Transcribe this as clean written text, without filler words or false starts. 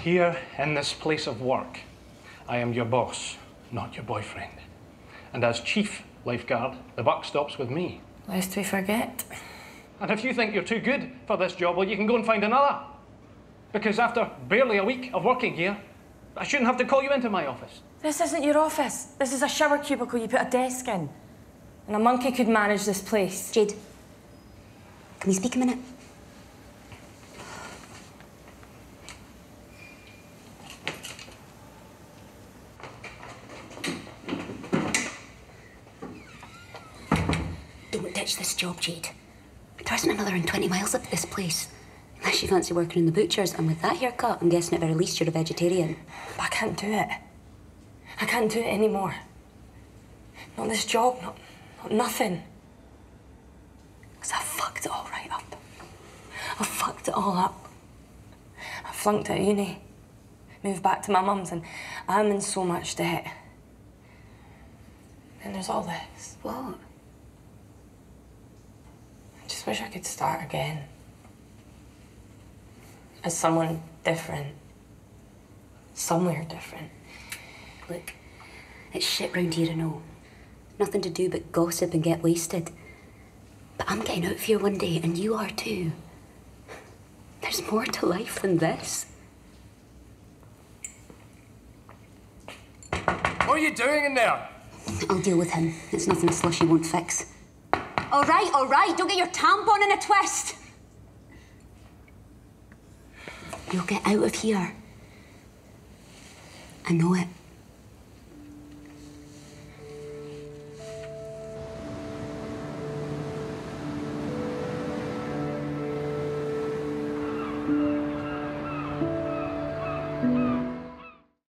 here in this place of work, I am your boss, not your boyfriend. And as chief lifeguard, the buck stops with me. Lest we forget. And if you think you're too good for this job, well, you can go and find another. Because after barely a week of working here, I shouldn't have to call you into my office. This isn't your office. This is a shower cubicle you put a desk in. And a monkey could manage this place. Jade, can we speak a minute? Don't ditch this job, Jade. There isn't another in 20 miles up this place. Unless you fancy working in the butcher's, and with that haircut, I'm guessing at very least you're a vegetarian. But I can't do it. I can't do it anymore. Not this job, not nothing. Because I fucked it all right up. I fucked it all up. I flunked out uni, moved back to my mum's, and I'm in so much debt. Then there's all this. What? I just wish I could start again. As someone different. Somewhere different. Look, it's shit round here and all. Nothing to do but gossip and get wasted. But I'm getting out of here one day, and you are too. There's more to life than this. What are you doing in there? I'll deal with him. It's nothing Slushy won't fix. All right, don't get your tampon in a twist. You'll get out of here. I know it.